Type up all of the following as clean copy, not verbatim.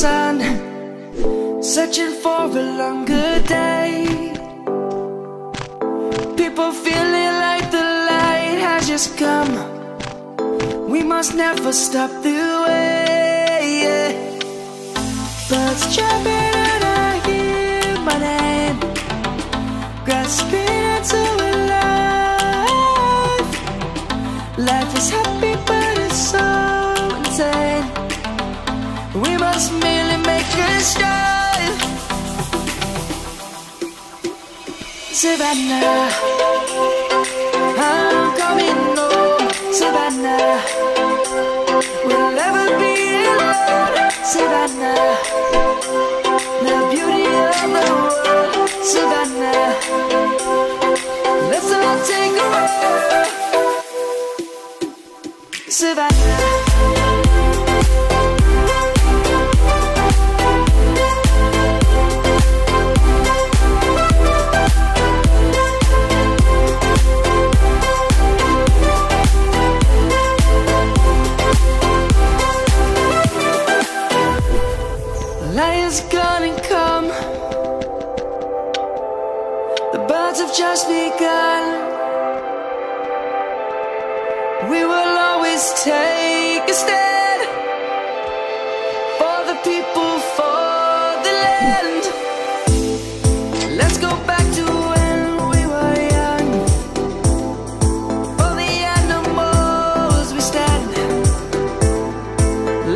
sun, searching for a longer day. People feeling like the light has just come. We must never stop the way. Birds jumping and I hear my name, grasping into a life. Life is happy but it's so insane. We must merely make a start. Savannah, I'm coming home. Savannah, we'll never be alone. Savannah, the beauty of the world. Savannah, let's all take a ride. Savannah. Light is gonna come. The birds have just begun. We will always take a stand for the people, for the land. Let's go back to when we were young. For the animals we stand.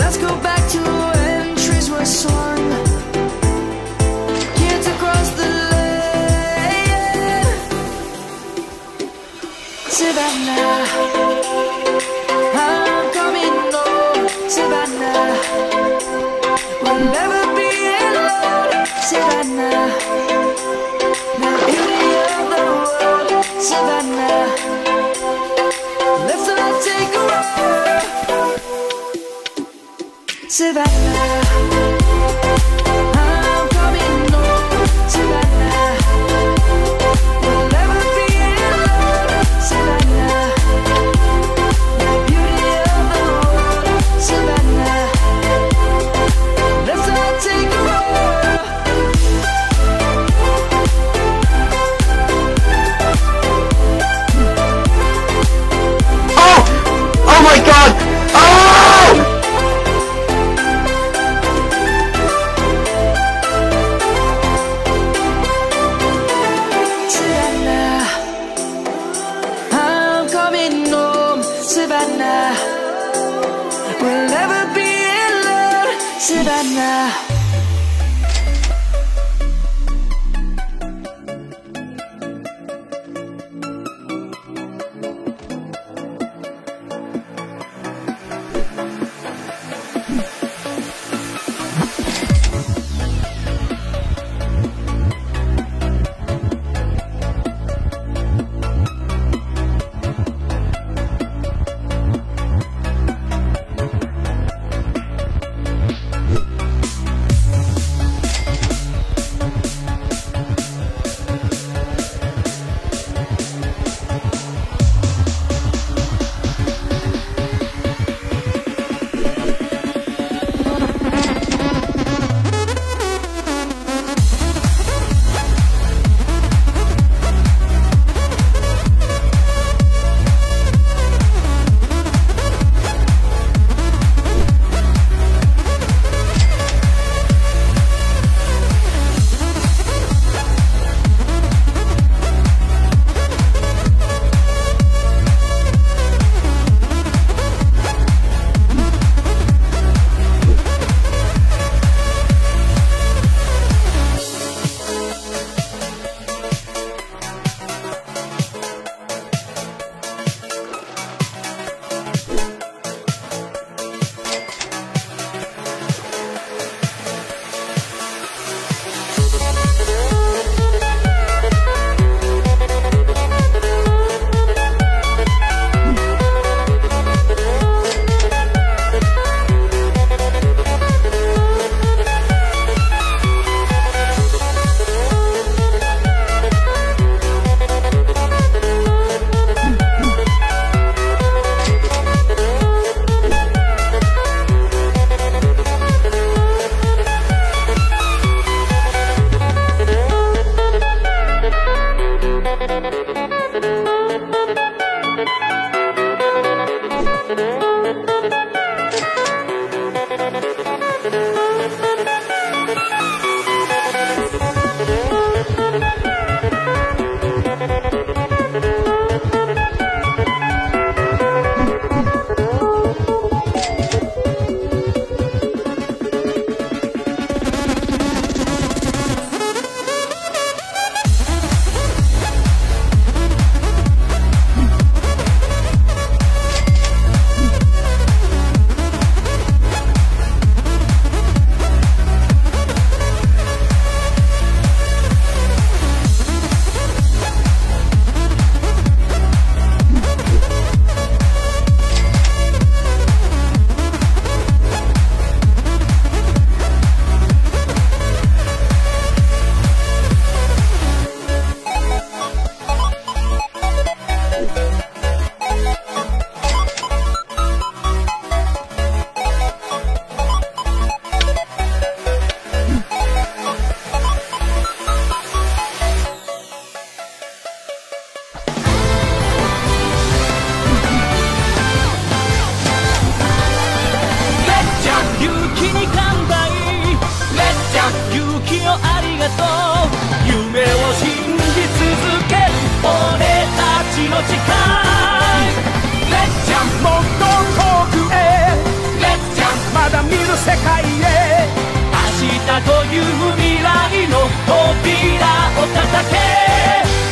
Let's go back to when trees were swung. Savannah, I'm coming home. Savannah, we'll never be alone. Savannah, the beauty of the world. Savannah, let's all take a ride. Savannah. Oh my God! Oh! よありがとう」「夢を信じ続ける俺たちの誓い」「Let's jump もっと遠くへ」「Let's jump まだ見ぬ世界へ」「明日という未来の扉を叩け」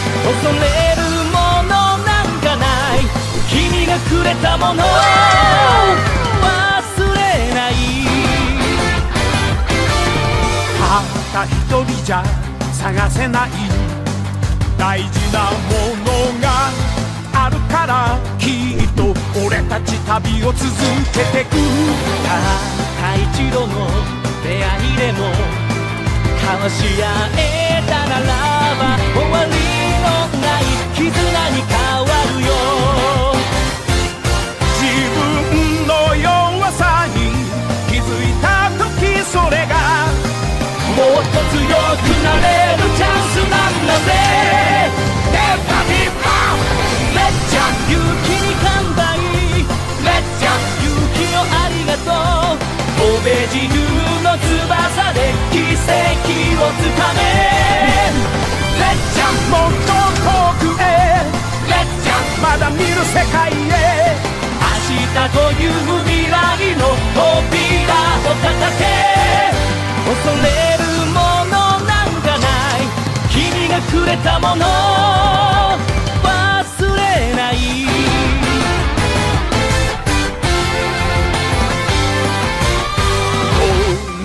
「恐れるものなんかない」「君がくれたもの」たった一人じゃ探せない大事なものがあるからきっと俺たち旅を続けてくたった一度の出会いでも交わし合えたならば終わりのない絆に変わるよ自分の弱さに気づいた時それがもっと強くなれるチャンスなんだぜ Let's jump 勇気に乾杯 Let's jump 勇気をありがとう飛べ自由の翼で奇跡をつかめ Let's jump もっと遠くへ Let's jump まだ見る世界へ明日という未来の扉を叩け恐れるものなんかない君がくれたもの忘れないどん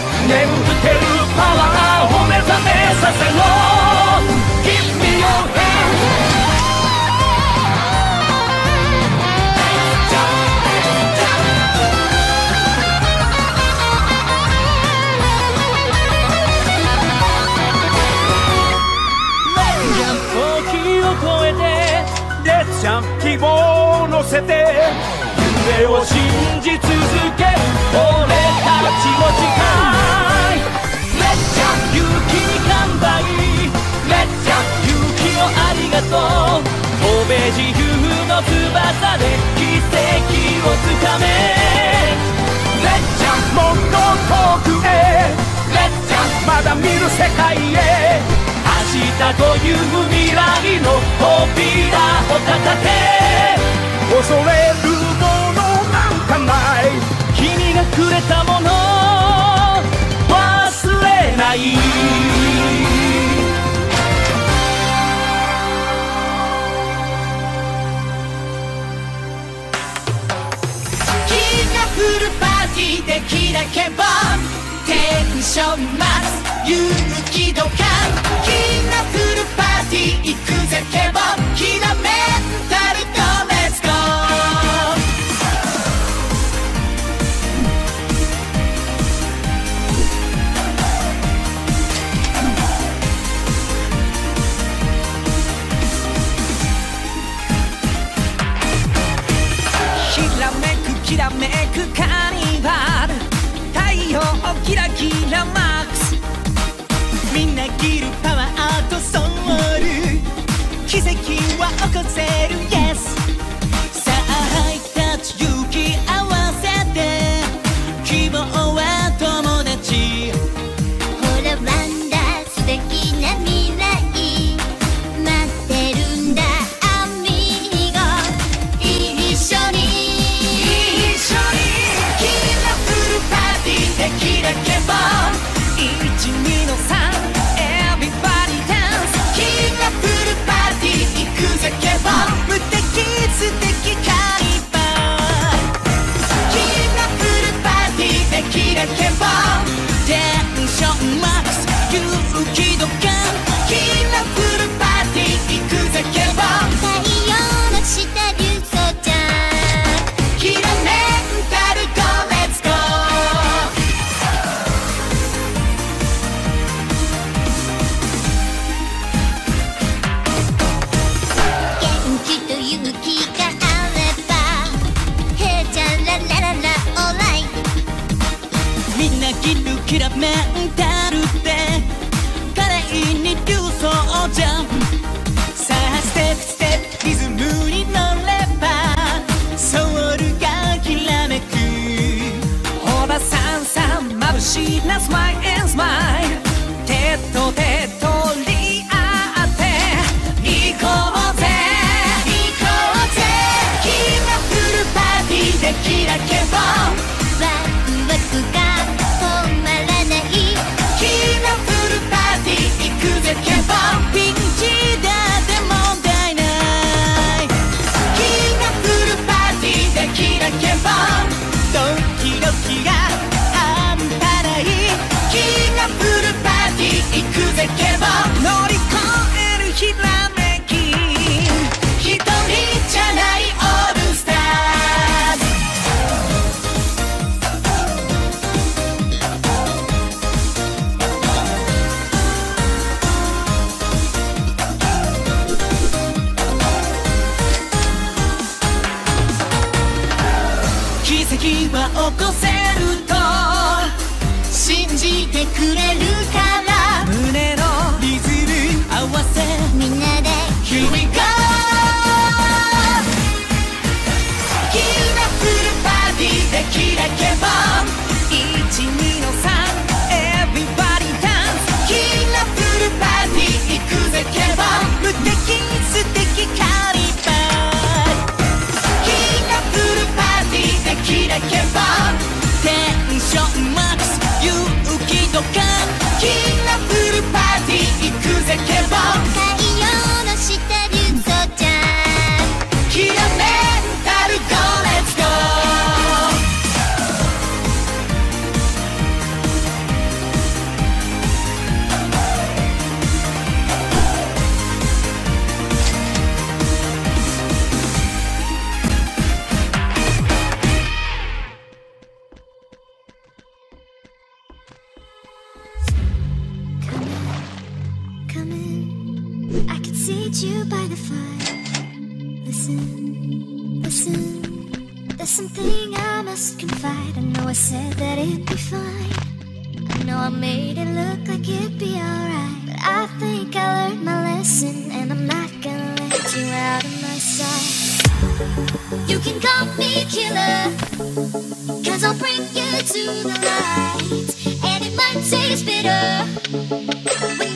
眠ってるパワーを目覚めさせろ Give me your hand Let's jump 希望を乗せて夢を信じ続ける俺たちの誓い Let's jump 勇気に乾杯 Let's jump 勇気をありがとう飛べ自由の翼で奇跡をつかめ Let's jump もっと遠くへ Let's jump まだ見る世界へ明日という未来の扉を叩け恐れるものなんかない君がくれたもの忘れないキラフルパーティーでキラけばテンションマス勇気度感キラフルパーティー行くぜケボンキラメンタルゴーレッツゴーきらめくカニバル太陽キラキラマックスみんなギルパワーとソウル奇跡は起こせる Yes さあハイタッチ勇気合わせて希望は友達ほらワンダー素敵な未来待ってるんだアミーゴ一緒にキラフルパーティーでキラけば12の3Everybody dance キラフルパーティー行くぜけば無敵きらめんだるって華麗に流走ジャンプさあステップステップリズムに乗ればソウルがきらめくおばさんさんまぶしいなスマイルスマイル手と手とり合って行こうぜ行こうぜキラフルパーティーでキラけぼうワクワクが 奇跡は起こせると信じてくれるから胸のリズム合わせみんなで Here we go キラフルパーティーでキラけぼう 1、2の3 Everybody dance キラフルパーティー行くぜけぼう無敵素敵カリバー キラけぼうテンションマックス勇気と感キラフルパーティー行くぜけぼう太陽の下でぞちゃんキラメンタルゴーレッツゴyou by the fire. Listen, listen. There's something I must confide. I know I said that it'd be fine. I know I made it look like it'd be alright. But I think I learned my lesson, and I'm not gonna let you out of my sight. You can call me killer, 'cause I'll bring you to the light. And it might taste bitter.